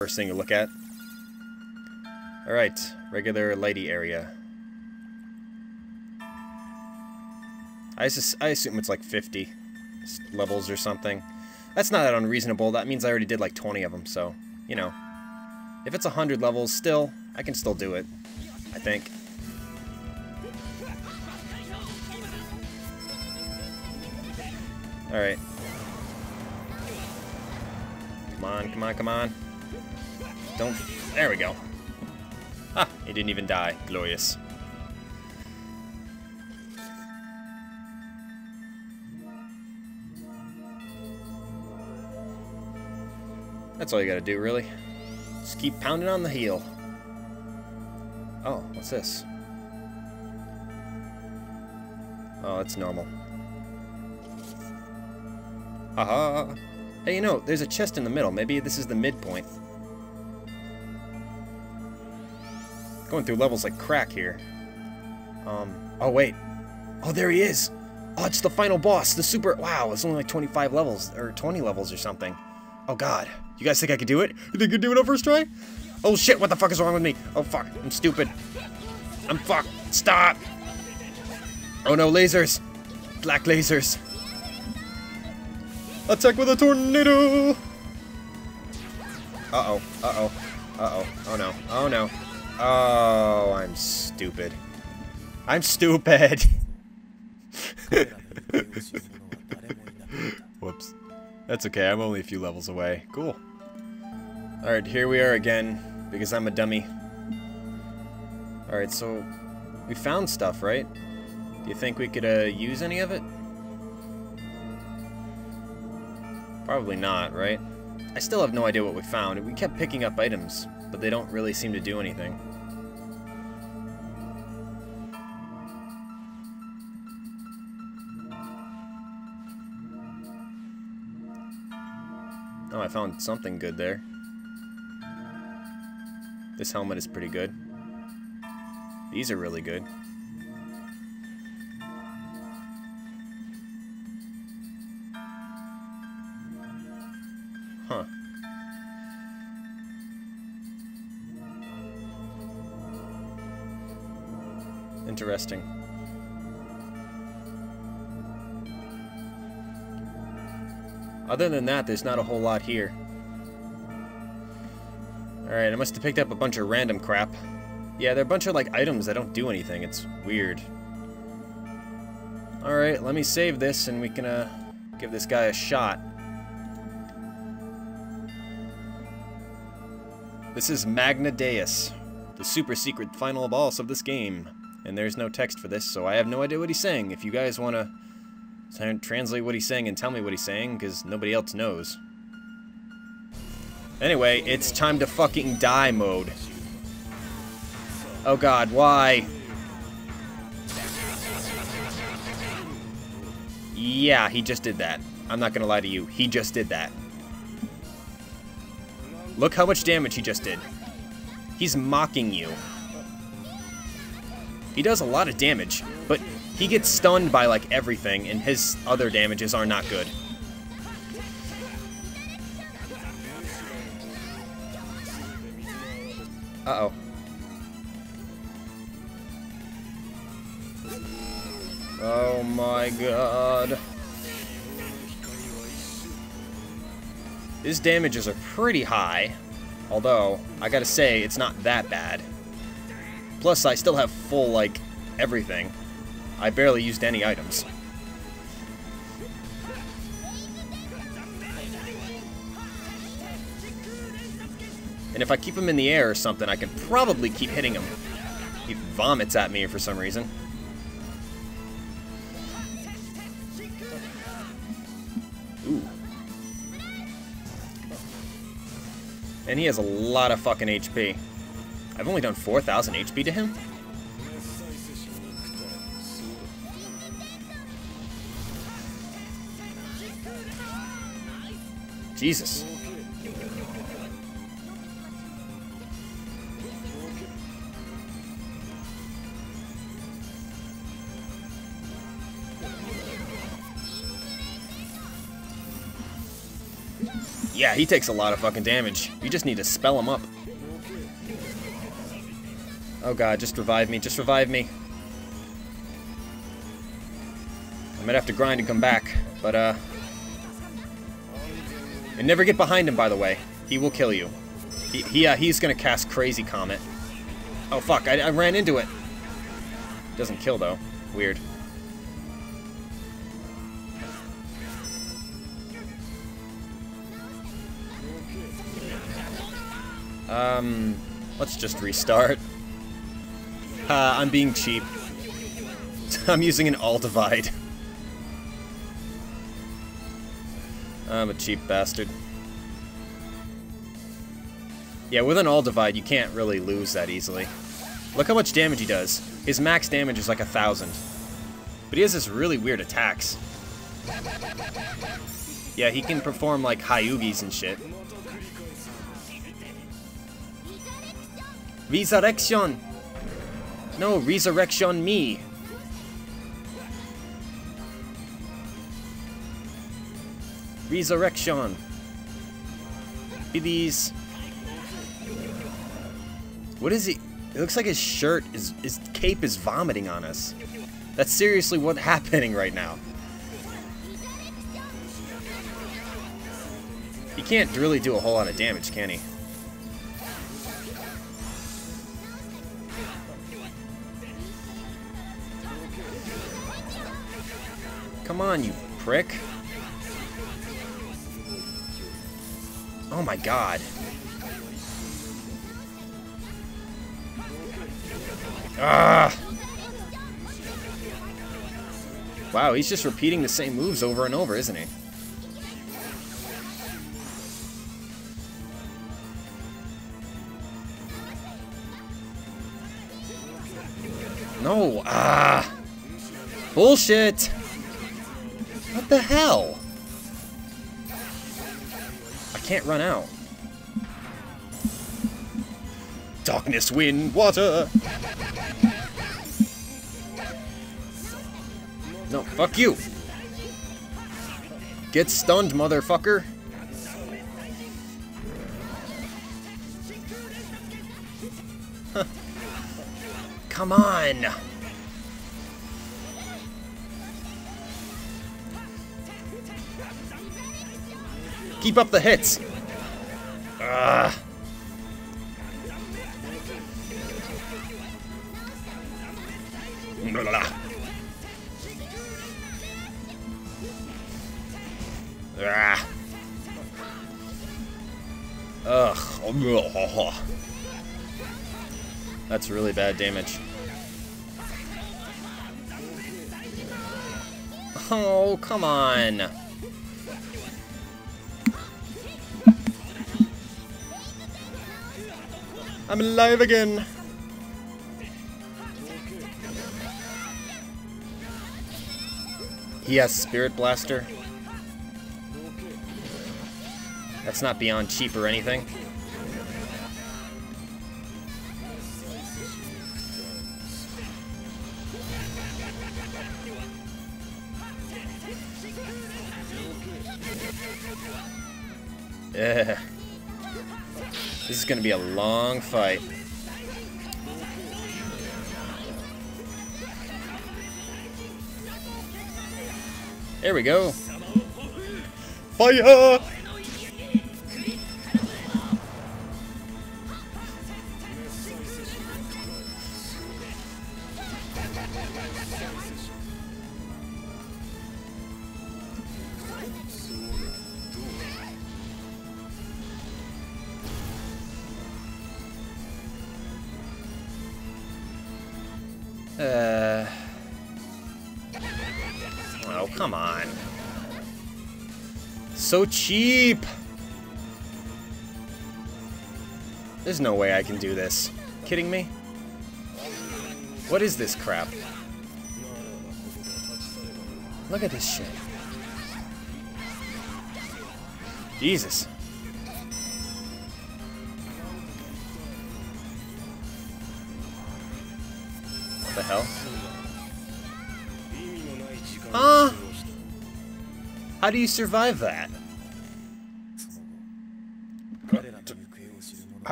First thing to look at. Alright, regular lady area. I assume it's like 50 levels or something. That's not that unreasonable. That means I already did like 20 of them, so, you know. If it's 100 levels, still, I can still do it, I think. Alright. Come on, come on, come on. Don't... There we go. Ah, it didn't even die. Glorious. That's all you gotta do, really. Just keep pounding on the heel. Oh, what's this? Oh, it's normal. Aha! Hey, you know, there's a chest in the middle. Maybe this is the midpoint. Going through levels like crack here. Oh, wait. Oh, there he is! Oh, it's the final boss, the super... Wow, it's only like 25 levels, or 20 levels or something. Oh, God. You guys think I could do it? You think you'd do it on first try? Oh, shit, what the fuck is wrong with me? Oh, fuck, I'm stupid. I'm fucked. Stop! Oh, no, lasers. Black lasers. Attack with a tornado! Uh-oh, uh-oh, uh-oh, oh no, oh no. Oh, I'm stupid. I'm stupid! Whoops. That's okay, I'm only a few levels away. Cool. Alright, here we are again, because I'm a dummy. Alright, so we found stuff, right? Do you think we could use any of it? Probably not, right? I still have no idea what we found. We kept picking up items, but they don't really seem to do anything. Oh, I found something good there. This helmet is pretty good. These are really good. Huh. Interesting. Other than that, there's not a whole lot here. Alright, I must have picked up a bunch of random crap. Yeah, they're a bunch of, like, items that don't do anything. It's weird. Alright, let me save this and we can, give this guy a shot. This is Magnadeus, the super secret final boss of this game. And there's no text for this, so I have no idea what he's saying. If you guys want to translate what he's saying and tell me what he's saying, because nobody else knows. Anyway, it's time to fucking die mode. Oh god, why? Yeah, he just did that. I'm not gonna lie to you, he just did that. Look how much damage he just did. He's mocking you. He does a lot of damage, but he gets stunned by, like, everything, and his other damages are not good. Uh-oh. Oh my god. His damages are pretty high, although, I gotta say, it's not that bad. Plus, I still have full, like, everything. I barely used any items. And if I keep him in the air or something, I can probably keep hitting him. He vomits at me for some reason. Ooh. And he has a lot of fucking HP. I've only done 4,000 HP to him? Jesus. Yeah, he takes a lot of fucking damage. You just need to spell him up. Oh god, just revive me, just revive me. I might have to grind and come back, but and never get behind him, by the way. He will kill you. He's gonna cast Crazy Comet. Oh fuck, I ran into it. Doesn't kill though. Weird. Let's just restart. I'm being cheap. I'm using an all divide. I'm a cheap bastard. Yeah, with an all divide, you can't really lose that easily. Look how much damage he does. His max damage is like 1,000. But he has this really weird attacks. Yeah, he can perform like Hayugis and shit. Resurrection! No, resurrection me! Resurrection! Please. What is he? It looks like his shirt, his cape is vomiting on us. That's seriously what's happening right now. He can't really do a whole lot of damage, can he? Come on, you prick. Oh my god. Ah! Wow, he's just repeating the same moves over and over, isn't he? No! Ah! Bullshit! What the hell? I can't run out. Darkness, wind, water! No, fuck you! Get stunned, motherfucker! Come on! Keep up the hits! Ugh. That's really bad damage. Oh, come on. I'm alive again. He has Spirit Blaster. That's not beyond cheap or anything. Yeah. This is gonna be a long fight. There we go. Fire! Oh, come on. So cheap! There's no way I can do this. Kidding me? What is this crap? Look at this shit. Jesus. What the hell? Huh? How do you survive that?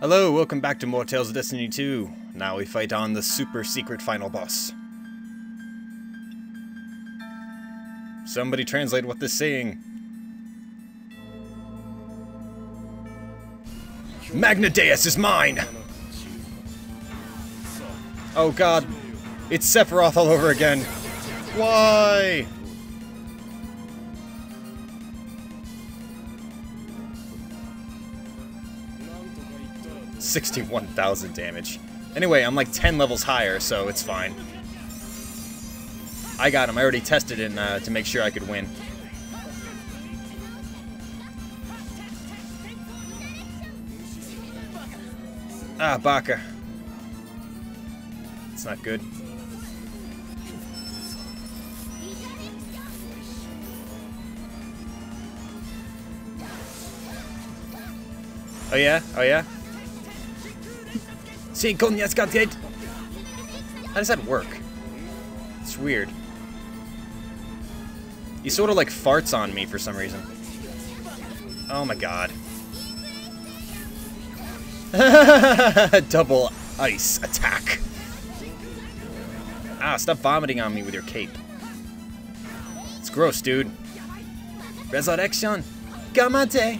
Hello, welcome back to more Tales of Destiny 2. Now we fight on the super secret final boss. Somebody translate what this is saying. Magnadeus is mine! Oh god, it's Sephiroth all over again. Why? $61,000 damage. Anyway, I'm like 10 levels higher, so it's fine. I got him. I already tested it to make sure I could win. Ah, Baka. It's not good. Oh yeah? Oh yeah? How does that work? It's weird. He sort of like farts on me for some reason. Oh my god. Double ice attack. Ah, stop vomiting on me with your cape. It's gross, dude. Resurrection. Gamate.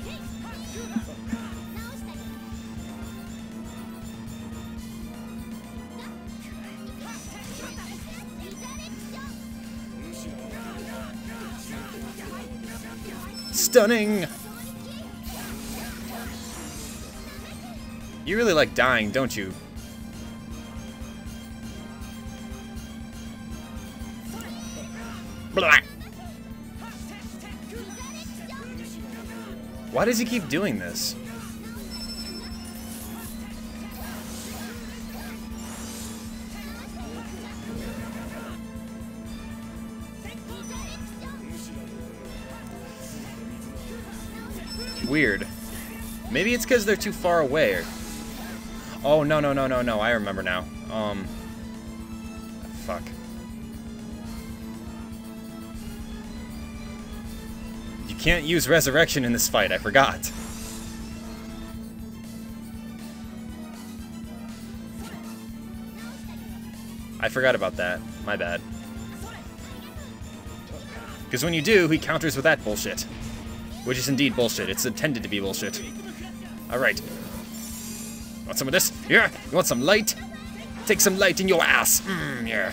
Stunning! You really like dying, don't you? Blah. Why does he keep doing this? Weird. Maybe it's because they're too far away. Or... oh, no. I remember now. Fuck. You can't use resurrection in this fight. I forgot. I forgot about that. My bad. Because when you do, he counters with that bullshit. Which is indeed bullshit. It's intended to be bullshit. Alright. Want some of this? Yeah? You want some light? Take some light in your ass. Yeah.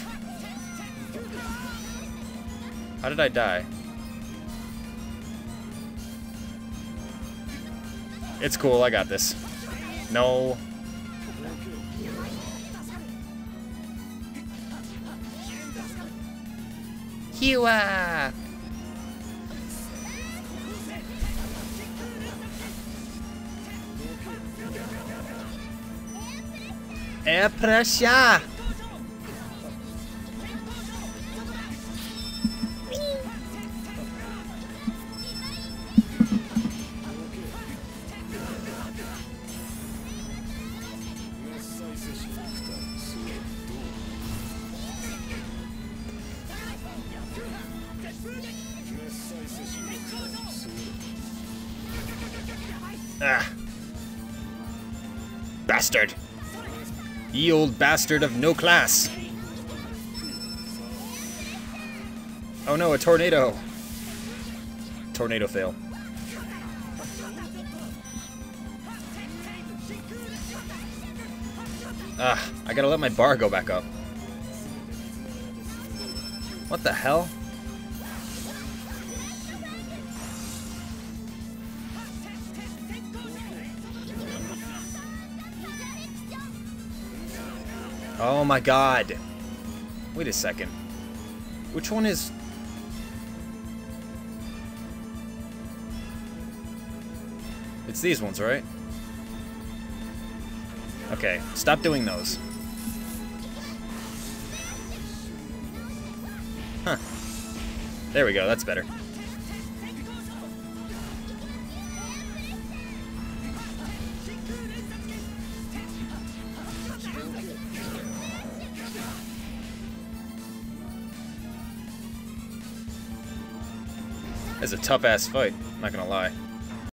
How did I die? It's cool, I got this. No. Hewa! Air pressure. Ah. Bastard. Ye old bastard of no class. Oh no, a tornado. Tornado fail. Ah, I gotta let my bar go back up. What the hell? Oh my god. Wait a second. Which one is... it's these ones, right? Okay, stop doing those. Huh. There we go, that's better. That's a tough-ass fight, I'm not gonna lie.